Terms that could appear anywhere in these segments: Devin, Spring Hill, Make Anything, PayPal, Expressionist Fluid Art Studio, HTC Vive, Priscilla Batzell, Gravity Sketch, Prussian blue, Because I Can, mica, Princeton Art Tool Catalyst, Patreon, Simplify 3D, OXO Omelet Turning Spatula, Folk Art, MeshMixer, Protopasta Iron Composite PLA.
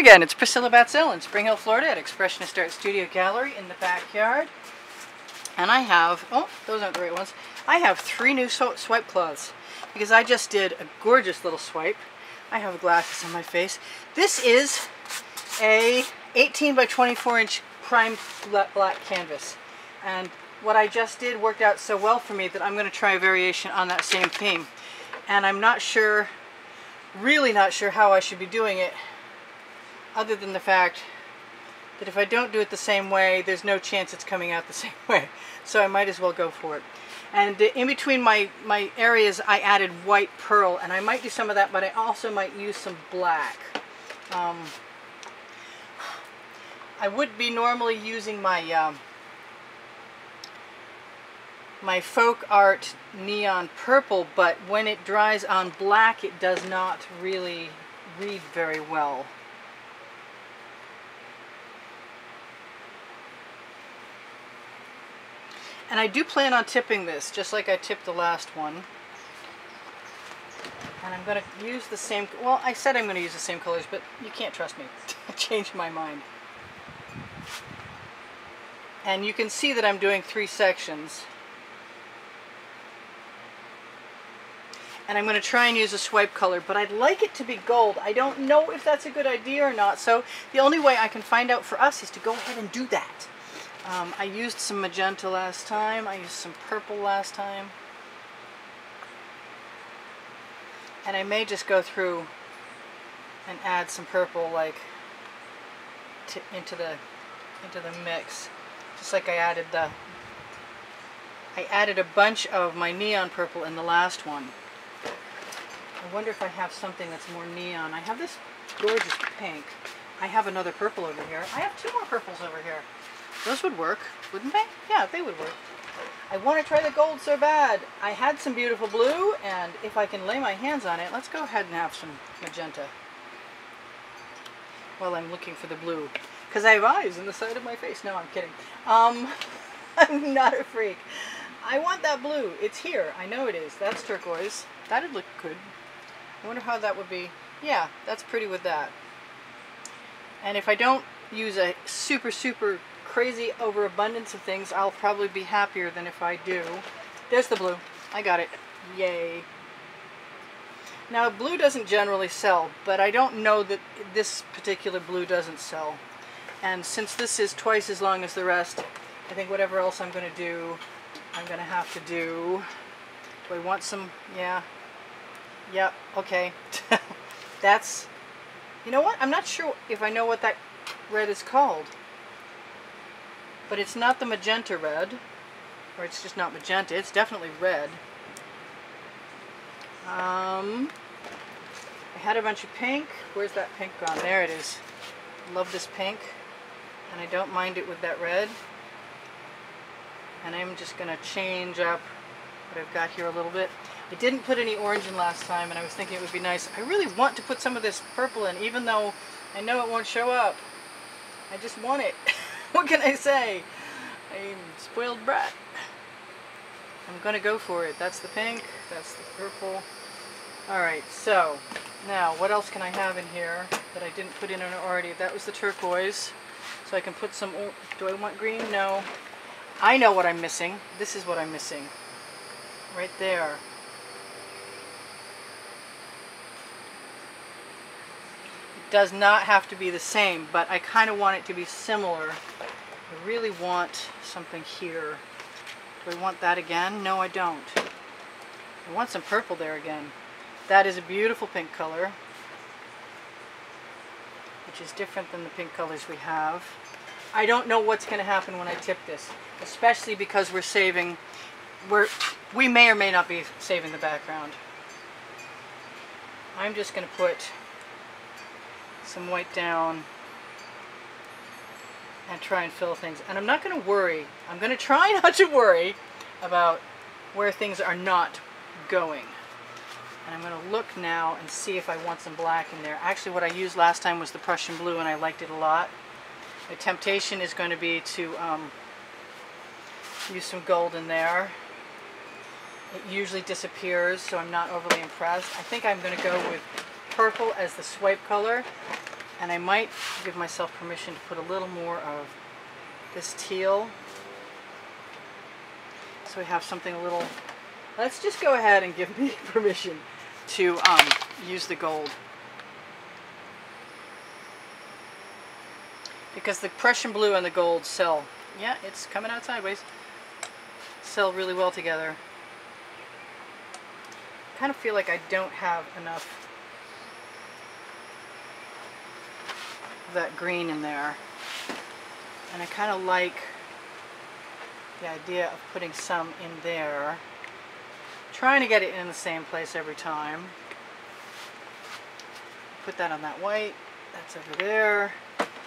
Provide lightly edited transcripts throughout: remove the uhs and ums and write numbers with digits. again. It's Priscilla Batzell in Spring Hill, Florida at Expressionist Art Studio Gallery in the backyard. And I have, oh, those aren't the right ones. I have three new swipe cloths because I just did a gorgeous little swipe. I have glasses on my face. This is a 18 by 24 inch primed black canvas. And what I just did worked out so well for me that I'm gonna try a variation on that same theme. And I'm not sure, really not sure how I should be doing it, other than the fact that if I don't do it the same way, there's no chance it's coming out the same way. So I might as well go for it. And in between my areas, I added white pearl, and I might do some of that, but I also might use some black. I would be normally using my my Folk Art neon purple, but when it dries on black, it does not really read very well. And I do plan on tipping this, just like I tipped the last one. And I'm going to use the same, well, I said I'm going to use the same colors, but you can't trust me. I changed my mind. And you can see that I'm doing three sections. And I'm going to try and use a swipe color, but I'd like it to be gold. I don't know if that's a good idea or not, so the only way I can find out for us is to go ahead and do that. I used some magenta last time, I used some purple last time, and I may just go through and add some purple like into the mix, just like I added a bunch of my neon purple in the last one. I wonder if I have something that's more neon. I have this gorgeous pink. I have another purple over here. I have two more purples over here. Those would work, wouldn't they? Yeah, they would work. I want to try the gold so bad. I had some beautiful blue, and if I can lay my hands on it, let's go ahead and have some magenta while I'm looking for the blue. Because I have eyes on the side of my face. No, I'm kidding. I'm not a freak. I want that blue. It's here. I know it is. That's turquoise. That'd look good. I wonder how that would be. Yeah, that's pretty with that. And if I don't use a super, super crazy overabundance of things, I'll probably be happier than if I do. There's the blue. I got it. Yay. Now, blue doesn't generally sell, but I don't know that this particular blue doesn't sell. And since this is twice as long as the rest, I think whatever else I'm going to do, I'm going to have to do. Do I want some? Yeah. Yep. Okay. That's, you know what? I'm not sure if I know what that red is called. But it's not the magenta red, or it's just not magenta, it's definitely red. I had a bunch of pink. Where's that pink gone? There it is. Love this pink, and I don't mind it with that red. And I'm just going to change up what I've got here a little bit. I didn't put any orange in last time, and I was thinking it would be nice. I really want to put some of this purple in, even though I know it won't show up. I just want it. What can I say? I'm a spoiled brat. I'm gonna go for it. That's the pink, that's the purple. Alright, so now what else can I have in here that I didn't put in already? That was the turquoise. So I can put some, do I want green? No. I know what I'm missing. This is what I'm missing. Right there. Does not have to be the same, but I kind of want it to be similar. I really want something here. Do I want that again? No, I don't. I want some purple there again. That is a beautiful pink color, which is different than the pink colors we have. I don't know what's going to happen when I tip this, especially because we're saving, we may or may not be saving the background. I'm just going to put some white down and try and fill things. And I'm not going to worry. I'm going to try not to worry about where things are not going. And I'm going to look now and see if I want some black in there. Actually, what I used last time was the Prussian blue, and I liked it a lot. The temptation is going to be to use some gold in there. It usually disappears, so I'm not overly impressed. I think I'm going to go with purple as the swipe color And I might give myself permission to put a little more of this teal. So we have something a little... Let's just go ahead and give me permission to use the gold. Because the Prussian blue and the gold sell... Yeah, it's coming out sideways. Sell really well together. I kind of feel like I don't have enough of that green in there. And I kind of like the idea of putting some in there. Trying to get it in the same place every time. Put that on that white. That's over there.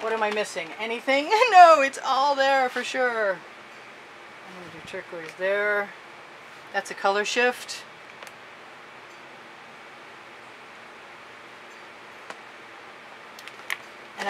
What am I missing? Anything? No, it's all there for sure. I'm going to do turquoise there. That's a color shift. And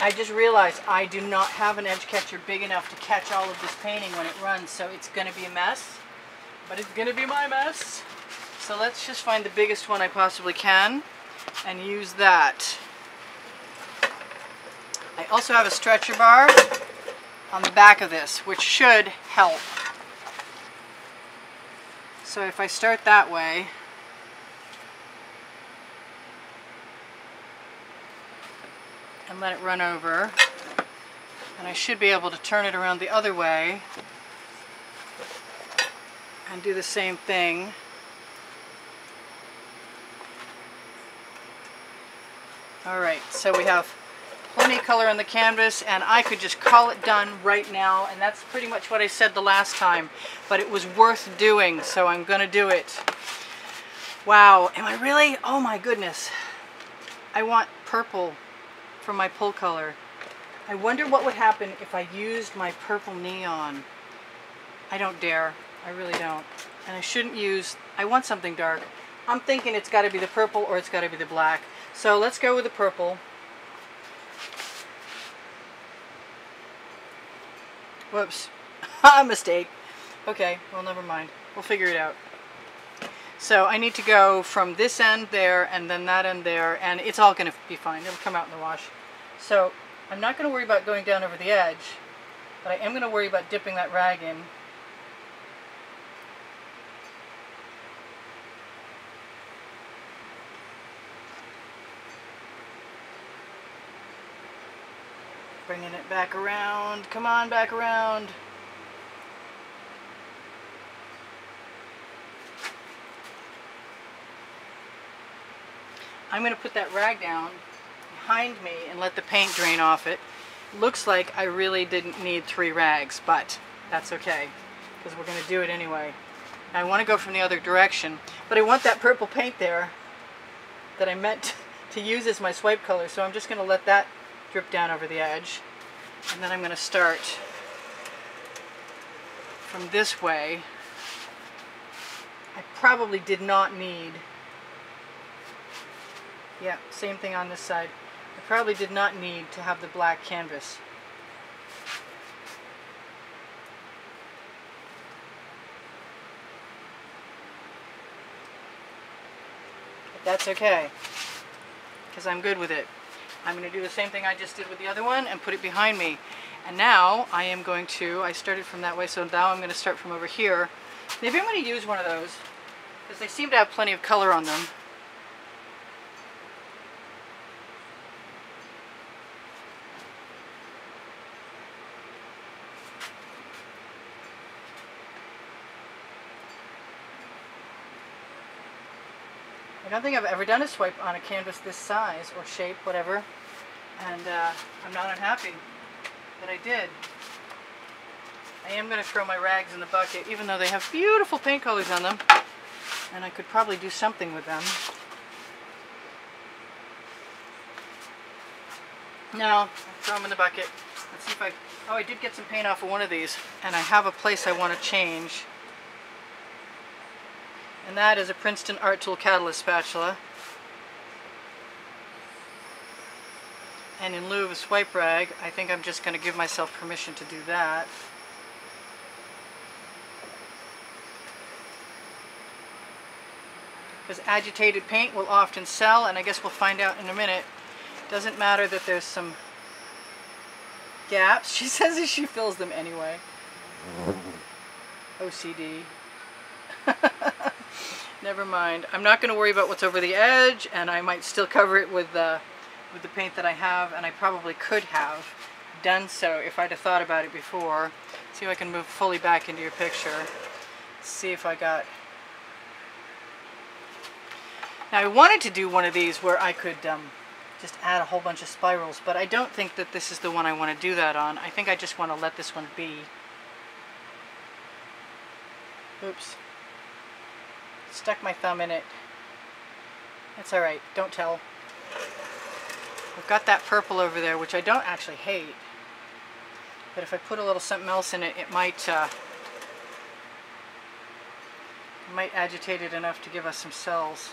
I just realized I do not have an edge catcher big enough to catch all of this painting when it runs, so it's going to be a mess. But it's going to be my mess. So let's just find the biggest one I possibly can and use that. I also have a stretcher bar on the back of this, which should help. So if I start that way, and let it run over, and I should be able to turn it around the other way, and do the same thing. All right, so we have plenty of color on the canvas, and I could just call it done right now, and that's pretty much what I said the last time, but it was worth doing, so I'm gonna do it. Wow, am I really? Oh my goodness. I want purple for my pull color. I wonder what would happen if I used my purple neon. I don't dare. I really don't. And I shouldn't use... I want something dark. I'm thinking it's gotta be the purple or it's gotta be the black. So let's go with the purple. Whoops. Mistake. Okay, well, never mind. We'll figure it out. So I need to go from this end there and then that end there, and it's all going to be fine. It'll come out in the wash. So I'm not going to worry about going down over the edge, but I am going to worry about dipping that rag in. Bringing it back around. Come on, back around. I'm going to put that rag down behind me and let the paint drain off it. Looks like I really didn't need 3 rags, but that's okay because we're going to do it anyway. I want to go from the other direction, but I want that purple paint there that I meant to use as my swipe color, so I'm just going to let that drip down over the edge, and then I'm going to start from this way. I probably did not need, yeah, same thing on this side. I probably did not need to have the black canvas. But that's okay, because I'm good with it. I'm going to do the same thing I just did with the other one and put it behind me. And now I am going to, I started from that way, so now I'm going to start from over here. Maybe I'm going to use one of those because they seem to have plenty of color on them. I don't think I've ever done a swipe on a canvas this size or shape, whatever, and I'm not unhappy that I did. I am going to throw my rags in the bucket, even though they have beautiful paint colors on them, and I could probably do something with them. No, I'll throw them in the bucket. Let's see if I... Oh, I did get some paint off of one of these, and I have a place I want to change. And that is a Princeton Art Tool Catalyst spatula. And in lieu of a swipe rag, I think I'm just going to give myself permission to do that. Because agitated paint will often sell, and I guess we'll find out in a minute Doesn't matter that there's some gaps. She says that she fills them anyway. OCD. Never mind. I'm not going to worry about what's over the edge, and I might still cover it with the paint that I have, and I probably could have done so if I'd have thought about it before. See if I can move fully back into your picture. Let's see if I got... Now, I wanted to do one of these where I could just add a whole bunch of spirals, but I don't think that this is the one I want to do that on. I think I just want to let this one be. Oops. Stuck my thumb in it. That's all right. Don't tell. I've got that purple over there, which I don't actually hate. But if I put a little something else in it, it might agitate it enough to give us some cells.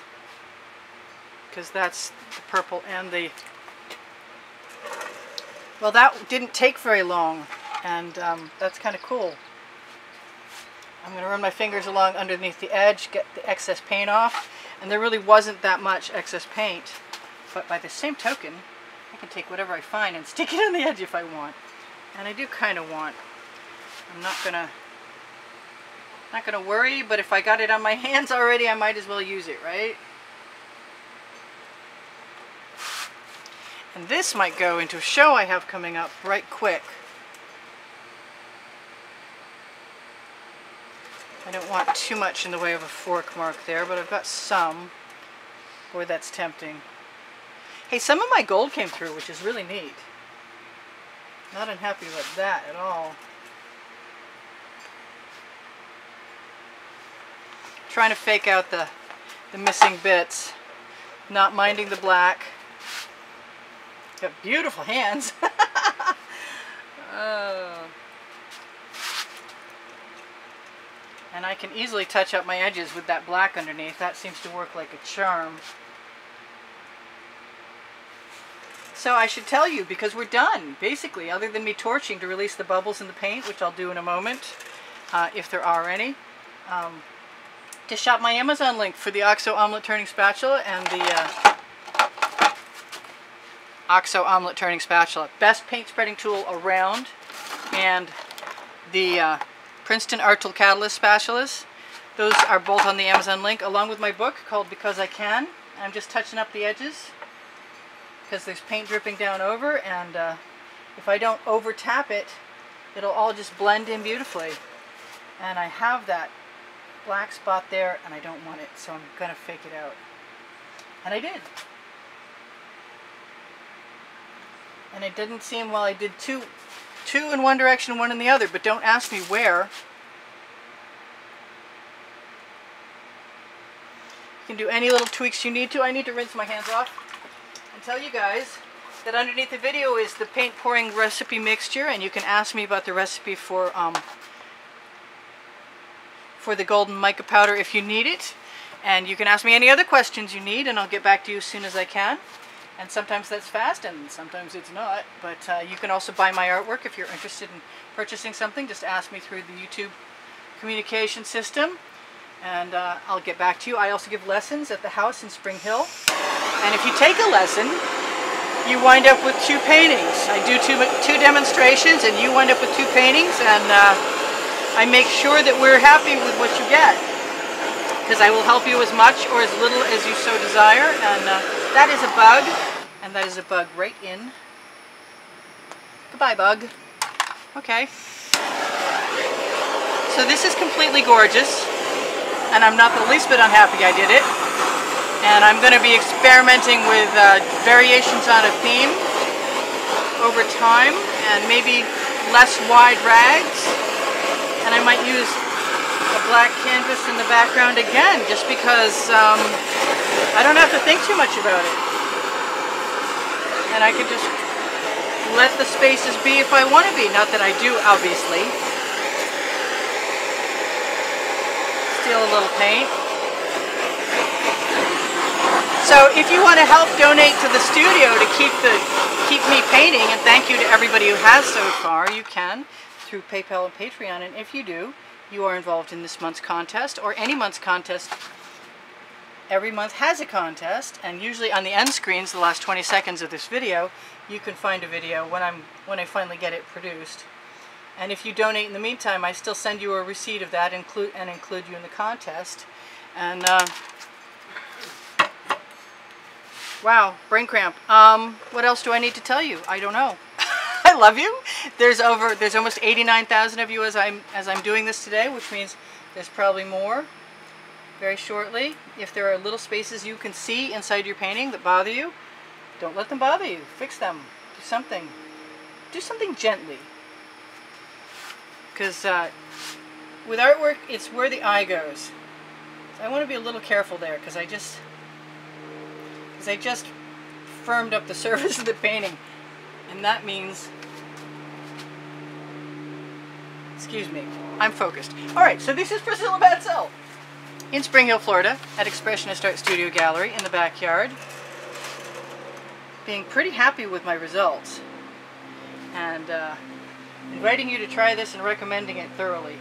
Because that's the purple and the... Well, that didn't take very long, and that's kind of cool. I'm going to run my fingers along underneath the edge, get the excess paint off, and there really wasn't that much excess paint. But by the same token, I can take whatever I find and stick it on the edge if I want. And I do kind of want. I'm not gonna worry, but if I got it on my hands already, I might as well use it, right? And this might go into a show I have coming up right quick. I don't want too much in the way of a fork mark there, but I've got some. Boy, that's tempting. Hey, some of my gold came through, which is really neat. Not unhappy with that at all. Trying to fake out the missing bits. Not minding the black. Got beautiful hands. And I can easily touch up my edges with that black underneath. That seems to work like a charm. So I should tell you, because we're done, basically, other than me torching to release the bubbles in the paint, which I'll do in a moment, if there are any, to shop my Amazon link for the OXO Omelet Turning Spatula and the OXO Omelet Turning Spatula. Best paint spreading tool around, and the Princeton Art Tool Catalyst spatulas. Those are both on the Amazon link, along with my book called Because I Can. I'm just touching up the edges, because there's paint dripping down over, and if I don't over tap it, it'll all just blend in beautifully. And I have that black spot there, and I don't want it, so I'm gonna fake it out. And I did. And it didn't seem, well, I did two in one direction, one in the other, but don't ask me where. You can do any little tweaks you need to. I need to rinse my hands off. Tell you guys that underneath the video is the paint pouring recipe mixture, and you can ask me about the recipe for the golden mica powder if you need it, and you can ask me any other questions you need, and I'll get back to you as soon as I can. And sometimes that's fast and sometimes it's not, but you can also buy my artwork if you're interested in purchasing something. Just ask me through the YouTube communication system, and I'll get back to you. I also give lessons at the house in Spring Hill. And if you take a lesson, you wind up with two paintings. I do two demonstrations, and you wind up with two paintings, and I make sure that we're happy with what you get. Because I will help you as much or as little as you so desire, and that is a bug. And that is a bug right in. Goodbye, bug. Okay. So this is completely gorgeous, and I'm not the least bit unhappy I did it. And I'm going to be experimenting with variations on a theme over time, and maybe less wide rags. And I might use a black canvas in the background again, just because I don't have to think too much about it. And I can just let the spaces be if I want to be. Not that I do, obviously. Steal a little paint. So if you want to help donate to the studio to keep me painting, and thank you to everybody who has so far, you can through PayPal and Patreon. And if you do, you are involved in this month's contest or any month's contest every month has a contest, and usually on the end screens, the last 20 seconds of this video, you can find a video when I finally get it produced. And if you donate in the meantime, I still send you a receipt of that and include you in the contest. And wow, brain cramp. What else do I need to tell you? I don't know. I love you. There's almost 89,000 of you as I'm doing this today, which means there's probably more very shortly. If there are little spaces you can see inside your painting that bother you, don't let them bother you. Fix them. Do something. Do something gently. Because with artwork, it's where the eye goes. So I want to be a little careful there, because I just firmed up the surface of the painting, and that means, excuse me, I'm focused. All right, so this is Priscilla Batzell in Spring Hill, Florida, at Expressionist Art Studio Gallery in the backyard, being pretty happy with my results, and inviting you to try this and recommending it thoroughly,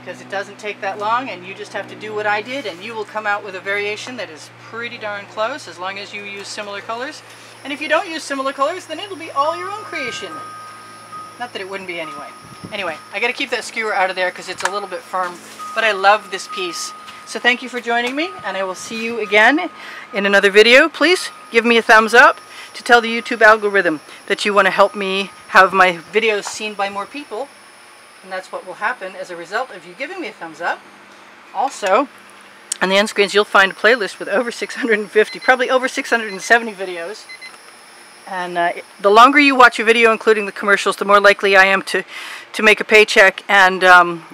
because it doesn't take that long, and you just have to do what I did, and you will come out with a variation that is pretty darn close, as long as you use similar colors. And if you don't use similar colors, then it'll be all your own creation. Not that it wouldn't be anyway. Anyway, I gotta keep that skewer out of there because it's a little bit firm, but I love this piece. So thank you for joining me, and I will see you again in another video. Please give me a thumbs up to tell the YouTube algorithm that you want to help me have my videos seen by more people, and that's what will happen as a result of you giving me a thumbs up. Also, on the end screens you'll find a playlist with over 650, probably over 670 videos, and the longer you watch a video, including the commercials, the more likely I am to make a paycheck, and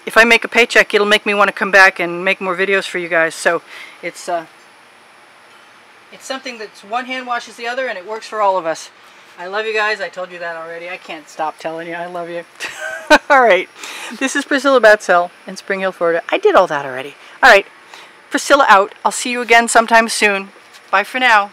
if I make a paycheck, it'll make me want to come back and make more videos for you guys. So it's something that's one hand washes the other, and it works for all of us. I love you guys. I told you that already. I can't stop telling you I love you. All right. This is Priscilla Batzell in Spring Hill, Florida. I did all that already. All right. Priscilla out. I'll see you again sometime soon. Bye for now.